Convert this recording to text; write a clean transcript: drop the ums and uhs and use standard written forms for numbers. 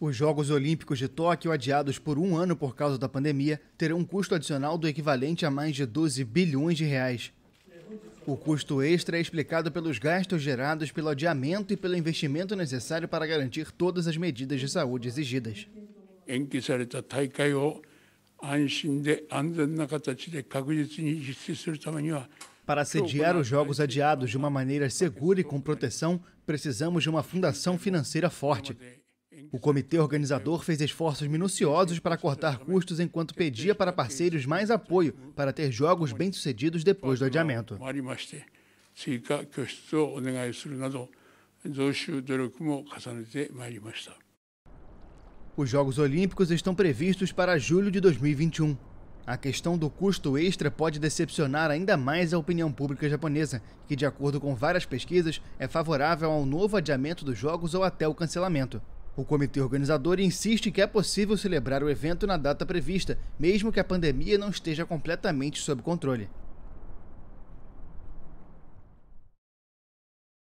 Os Jogos Olímpicos de Tóquio, adiados por um ano por causa da pandemia, terão um custo adicional do equivalente a mais de 12 bilhões de reais. O custo extra é explicado pelos gastos gerados pelo adiamento e pelo investimento necessário para garantir todas as medidas de saúde exigidas. Para sediar os Jogos adiados de uma maneira segura e com proteção, precisamos de uma fundação financeira forte. O comitê organizador fez esforços minuciosos para cortar custos enquanto pedia para parceiros mais apoio para ter jogos bem-sucedidos depois do adiamento. Os Jogos Olímpicos estão previstos para julho de 2021. A questão do custo extra pode decepcionar ainda mais a opinião pública japonesa, que, de acordo com várias pesquisas, é favorável ao novo adiamento dos jogos ou até o cancelamento. O comitê organizador insiste que é possível celebrar o evento na data prevista, mesmo que a pandemia não esteja completamente sob controle.